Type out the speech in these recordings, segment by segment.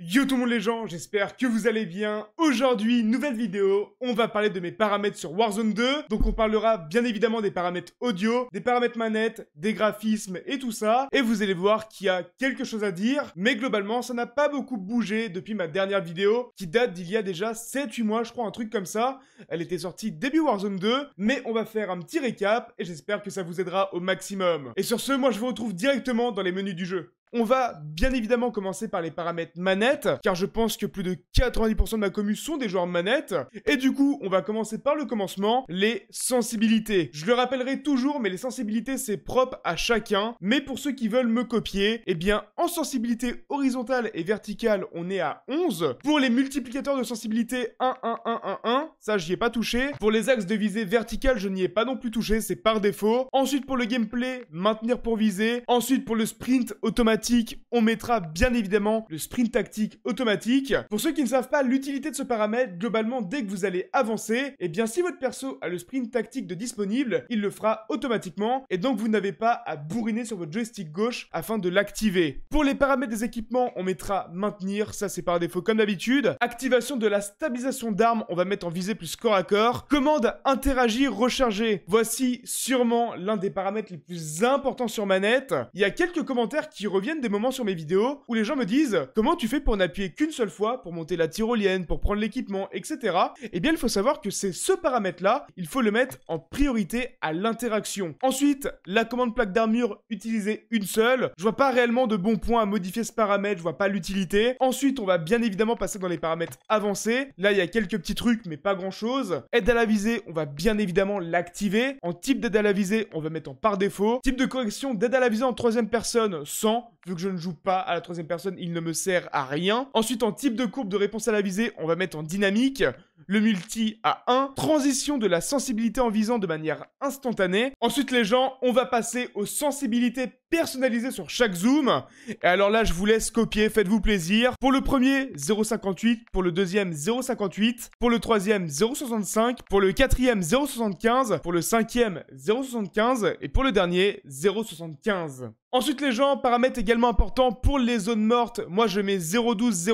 Yo tout le monde les gens, j'espère que vous allez bien. Aujourd'hui, nouvelle vidéo, on va parler de mes paramètres sur Warzone 2. Donc on parlera bien évidemment des paramètres audio, des paramètres manettes, des graphismes et tout ça. Et vous allez voir qu'il y a quelque chose à dire. Mais globalement, ça n'a pas beaucoup bougé depuis ma dernière vidéo, qui date d'il y a déjà 7-8 mois, je crois, un truc comme ça. Elle était sortie début Warzone 2, mais on va faire un petit récap et j'espère que ça vous aidera au maximum. Et sur ce, moi je vous retrouve directement dans les menus du jeu. On va bien évidemment commencer par les paramètres manettes, car je pense que plus de 90% de ma commu sont des joueurs manettes. Et du coup, on va commencer par le commencement, les sensibilités. Je le rappellerai toujours, mais les sensibilités, c'est propre à chacun. Mais pour ceux qui veulent me copier, eh bien, en sensibilité horizontale et verticale, on est à 11. Pour les multiplicateurs de sensibilité 1, 1, 1, 1, 1, ça, j'y ai pas touché. Pour les axes de visée verticale, je n'y ai pas non plus touché, c'est par défaut. Ensuite, pour le gameplay, maintenir pour viser. Ensuite, pour le sprint automatique, on mettra bien évidemment le sprint tactique automatique. Pour ceux qui ne savent pas l'utilité de ce paramètre, globalement dès que vous allez avancer, eh bien si votre perso a le sprint tactique de disponible, il le fera automatiquement et donc vous n'avez pas à bourriner sur votre joystick gauche afin de l'activer. Pour les paramètres des équipements, on mettra maintenir, ça c'est par défaut comme d'habitude. Activation de la stabilisation d'armes, on va mettre en visée plus corps à corps. Commande interagir, recharger. Voici sûrement l'un des paramètres les plus importants sur manette. Il y a quelques commentaires qui reviennent des moments sur mes vidéos où les gens me disent comment tu fais pour n'appuyer qu'une seule fois pour monter la tyrolienne, pour prendre l'équipement, etc. Eh bien il faut savoir que c'est ce paramètre là, il faut le mettre en priorité à l'interaction. Ensuite, la commande plaque d'armure utilisée une seule, je vois pas réellement de bons points à modifier ce paramètre, je vois pas l'utilité. Ensuite on va bien évidemment passer dans les paramètres avancés, là il y a quelques petits trucs mais pas grand chose. Aide à la visée, on va bien évidemment l'activer. En type d'aide à la visée, on va mettre en par défaut. Type de correction d'aide à la visée en troisième personne, 100. Vu que je ne joue pas à la troisième personne, il ne me sert à rien. Ensuite, en type de courbe de réponse à la visée, on va mettre en dynamique. Le multi à 1. Transition de la sensibilité en visant de manière instantanée. Ensuite, les gens, on va passer aux sensibilités personnalisées sur chaque zoom. Et alors là, je vous laisse copier, faites-vous plaisir. Pour le premier, 0,58. Pour le deuxième, 0,58. Pour le troisième, 0,65. Pour le quatrième, 0,75. Pour le cinquième, 0,75. Et pour le dernier, 0,75. Ensuite les gens, paramètre également important pour les zones mortes, moi je mets 0,12,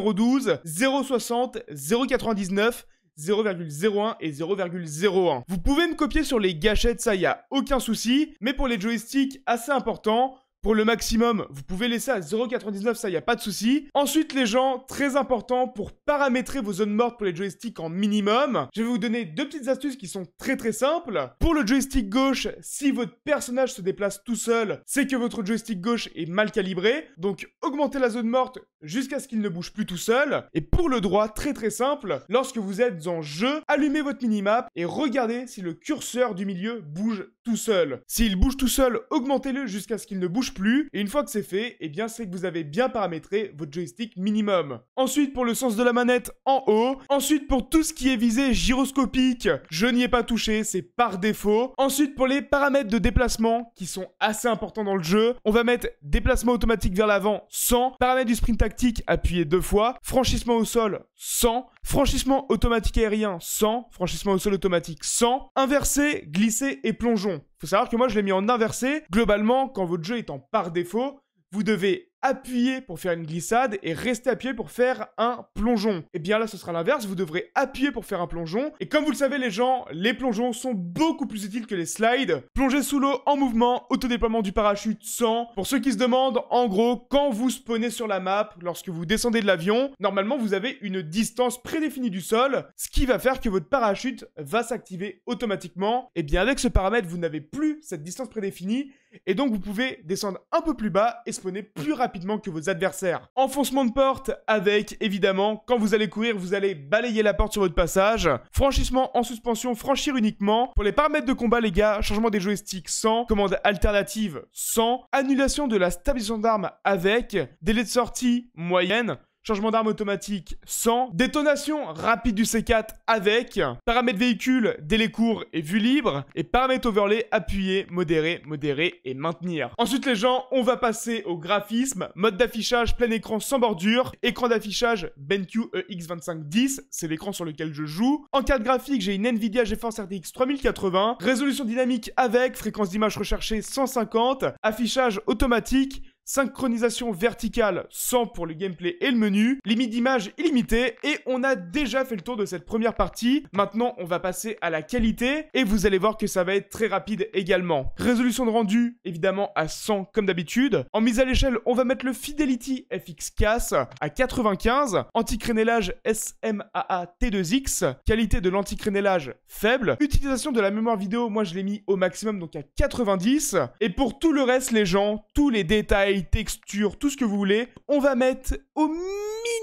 0,12, 0,60, 0,99, 0,01 et 0,01. Vous pouvez me copier sur les gâchettes, ça y a aucun souci, mais pour les joysticks, assez important. Pour le maximum, vous pouvez laisser à 0,99, ça, il n'y a pas de souci. Ensuite, les gens, très important pour paramétrer vos zones mortes pour les joysticks en minimum. Je vais vous donner deux petites astuces qui sont très simples. Pour le joystick gauche, si votre personnage se déplace tout seul, c'est que votre joystick gauche est mal calibré. Donc, augmentez la zone morte jusqu'à ce qu'il ne bouge plus tout seul. Et pour le droit, très simple, lorsque vous êtes en jeu, allumez votre minimap et regardez si le curseur du milieu bouge tout seul. S'il bouge tout seul, augmentez-le jusqu'à ce qu'il ne bouge plus. Et une fois que c'est fait, eh bien c'est que vous avez bien paramétré votre joystick minimum. Ensuite, pour le sens de la manette, en haut. Ensuite, pour tout ce qui est visée gyroscopique, je n'y ai pas touché, c'est par défaut. Ensuite, pour les paramètres de déplacement, qui sont assez importants dans le jeu, on va mettre déplacement automatique vers l'avant, 100. Paramètre du sprint tactique, appuyez deux fois. Franchissement au sol, 100. Franchissement automatique aérien, 100. Franchissement au sol automatique, 100. Inversé, glissé et plongeon. Faut savoir que moi je l'ai mis en inversé. Globalement, quand votre jeu est en par défaut, vous devez appuyer pour faire une glissade et rester appuyé pour faire un plongeon. Et bien là, ce sera l'inverse, vous devrez appuyer pour faire un plongeon. Et comme vous le savez les gens, les plongeons sont beaucoup plus utiles que les slides. Plonger sous l'eau en mouvement, autodéploiement du parachute 100. Pour ceux qui se demandent, en gros, quand vous spawnez sur la map, lorsque vous descendez de l'avion, normalement vous avez une distance prédéfinie du sol, ce qui va faire que votre parachute va s'activer automatiquement. Et bien avec ce paramètre, vous n'avez plus cette distance prédéfinie, et donc vous pouvez descendre un peu plus bas et spawner plus rapidement que vos adversaires. Enfoncement de porte avec, évidemment, quand vous allez courir, vous allez balayer la porte sur votre passage. Franchissement en suspension, franchir uniquement. Pour les paramètres de combat, les gars, changement des joysticks, 100. Commande alternative, 100. Annulation de la stabilisation d'armes avec. Délai de sortie, moyenne. Changement d'arme automatique, 100. Détonation rapide du C4 avec. Paramètres véhicule, délai court et vue libre. Et paramètres overlay, appuyer, modérer, modérer et maintenir. Ensuite les gens, on va passer au graphisme. Mode d'affichage, plein écran sans bordure. Écran d'affichage, BenQ EX2510. C'est l'écran sur lequel je joue. En carte graphique, j'ai une Nvidia GeForce RTX 3080. Résolution dynamique avec. Fréquence d'image recherchée, 150. Affichage automatique. synchronisation verticale 100 pour le gameplay et le menu, limite d'image illimitée, et on a déjà fait le tour de cette première partie. Maintenant on va passer à la qualité et vous allez voir que ça va être très rapide également. Résolution de rendu évidemment à 100 comme d'habitude. En mise à l'échelle on va mettre le Fidelity FX CAS à 95, anti-crénelage SMAA T2X, qualité de l'anti-crénelage faible, utilisation de la mémoire vidéo moi je l'ai mis au maximum donc à 90, et pour tout le reste les gens, tous les détails, texture, tout ce que vous voulez, on va mettre au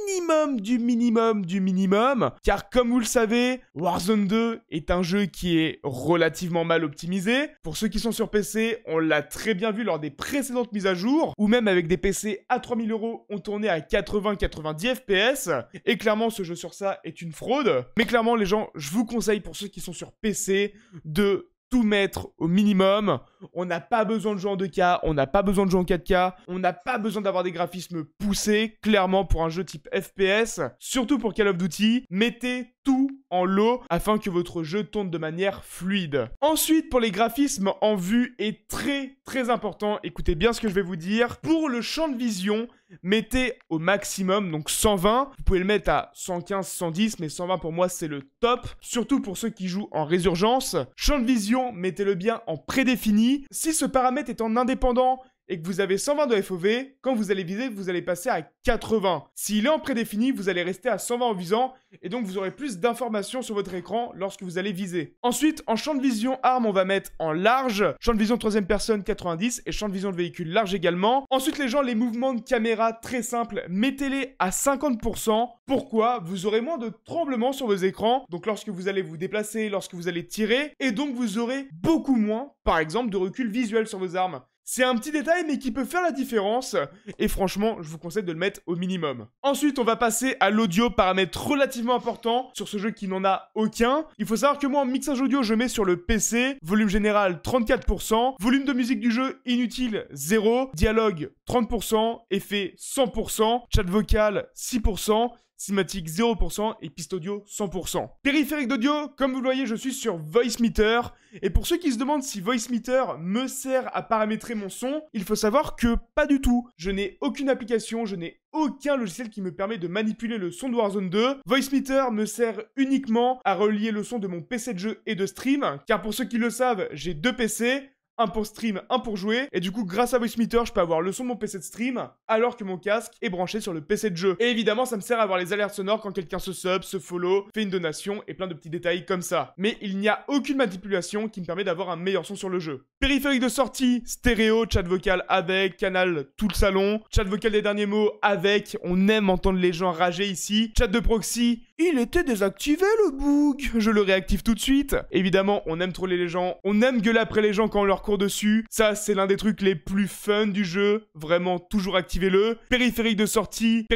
minimum du minimum du minimum, car comme vous le savez, Warzone 2 est un jeu qui est relativement mal optimisé. Pour ceux qui sont sur PC, on l'a très bien vu lors des précédentes mises à jour, ou même avec des PC à 3000 €, on tournait à 80-90 FPS, et clairement ce jeu sur ça est une fraude. Mais clairement les gens, je vous conseille pour ceux qui sont sur PC de tout mettre au minimum. On n'a pas besoin de jouer en 2K, on n'a pas besoin de jouer en 4K, on n'a pas besoin d'avoir des graphismes poussés, clairement pour un jeu type FPS, surtout pour Call of Duty, mettez tout en low afin que votre jeu tourne de manière fluide. Ensuite, pour les graphismes en vue est très important, écoutez bien ce que je vais vous dire. Pour le champ de vision, mettez au maximum, donc 120, vous pouvez le mettre à 115, 110, mais 120 pour moi c'est le top, surtout pour ceux qui jouent en résurgence. Champ de vision, mettez-le bien en prédéfini. Si ce paramètre est en indépendant et que vous avez 120 de FOV, quand vous allez viser, vous allez passer à 80. S'il est en prédéfini, vous allez rester à 120 en visant, et donc vous aurez plus d'informations sur votre écran lorsque vous allez viser. Ensuite, en champ de vision arme, on va mettre en large, champ de vision troisième personne 90, et champ de vision de véhicule large également. Ensuite, les gens, les mouvements de caméra, très simples, mettez-les à 50%. Pourquoi? Vous aurez moins de tremblements sur vos écrans, donc lorsque vous allez vous déplacer, lorsque vous allez tirer, et donc vous aurez beaucoup moins, par exemple, de recul visuel sur vos armes. C'est un petit détail mais qui peut faire la différence et franchement je vous conseille de le mettre au minimum. Ensuite on va passer à l'audio, paramètre relativement important sur ce jeu qui n'en a aucun. Il faut savoir que moi en mixage audio je mets sur le PC, volume général 34%, volume de musique du jeu inutile 0, dialogue 30%, effet 100%, chat vocal 6%, cinématique 0% et piste audio 100%. Périphérique d'audio, comme vous le voyez, je suis sur Voicemeeter. Et pour ceux qui se demandent si Voicemeeter me sert à paramétrer mon son, il faut savoir que pas du tout. Je n'ai aucune application, je n'ai aucun logiciel qui me permet de manipuler le son de Warzone 2. Voicemeeter me sert uniquement à relier le son de mon PC de jeu et de stream. Car pour ceux qui le savent, j'ai deux PC. Un pour stream, un pour jouer, et du coup grâce à Voicemeeter je peux avoir le son de mon PC de stream alors que mon casque est branché sur le PC de jeu. Et évidemment ça me sert à avoir les alertes sonores quand quelqu'un se sub, se follow, fait une donation et plein de petits détails comme ça. Mais il n'y a aucune manipulation qui me permet d'avoir un meilleur son sur le jeu. Périphérique de sortie, stéréo, chat vocal avec, canal tout le salon, chat vocal des derniers mots avec, on aime entendre les gens rager ici, chat de proxy, il était désactivé le bug, je le réactive tout de suite. Évidemment on aime troller les gens, on aime gueuler après les gens quand on leur court dessus, ça c'est l'un des trucs les plus fun du jeu, vraiment toujours activez-le. Périphérique de sortie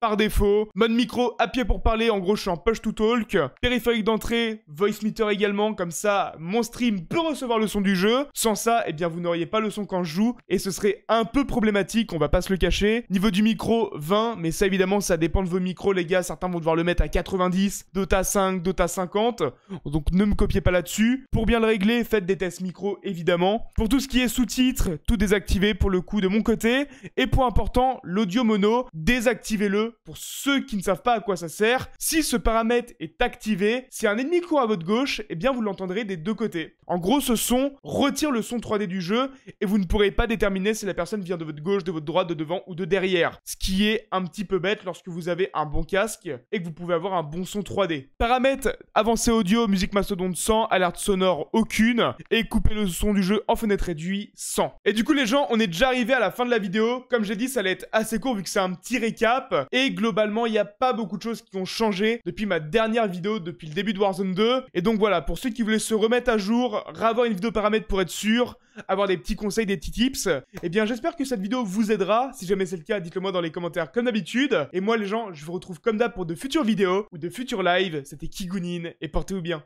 par défaut, mode micro à pied pour parler, en gros je suis en push to talk. Périphérique d'entrée, Voicemeeter également, comme ça mon stream peut recevoir le son du jeu, sans ça eh bien vous n'auriez pas le son quand je joue et ce serait un peu problématique, on va pas se le cacher. Niveau du micro 20, mais ça évidemment ça dépend de vos micros les gars, certains vont devoir le mettre à 90, d'autres à 5, d'autres à 50, donc ne me copiez pas là-dessus. Pour bien le régler, faites des tests micro évidemment. Pour tout ce qui est sous-titres, tout désactivé pour le coup de mon côté. Et point important, l'audio mono, désactivez-le pour ceux qui ne savent pas à quoi ça sert. Si ce paramètre est activé, si un ennemi court à votre gauche, eh bien vous l'entendrez des deux côtés. En gros, ce son retire le son 3D du jeu et vous ne pourrez pas déterminer si la personne vient de votre gauche, de votre droite, de devant ou de derrière. Ce qui est un petit peu bête lorsque vous avez un bon casque et que vous pouvez avoir un bon son 3D. Paramètres, avancée audio, musique mastodonte 100, alerte sonore aucune et couper le son du jeu en fenêtre réduite 100. Et du coup les gens, on est déjà arrivé à la fin de la vidéo. Comme j'ai dit, ça allait être assez court vu que c'est un petit récap. Et globalement, il n'y a pas beaucoup de choses qui ont changé depuis ma dernière vidéo, depuis le début de Warzone 2. Et donc voilà, pour ceux qui voulaient se remettre à jour, revoir une vidéo paramètres pour être sûr, avoir des petits conseils, des petits tips, eh bien j'espère que cette vidéo vous aidera. Si jamais c'est le cas, dites-le moi dans les commentaires comme d'habitude. Et moi les gens, je vous retrouve comme d'hab pour de futures vidéos ou de futurs lives. C'était KiGuNiiN et portez-vous bien.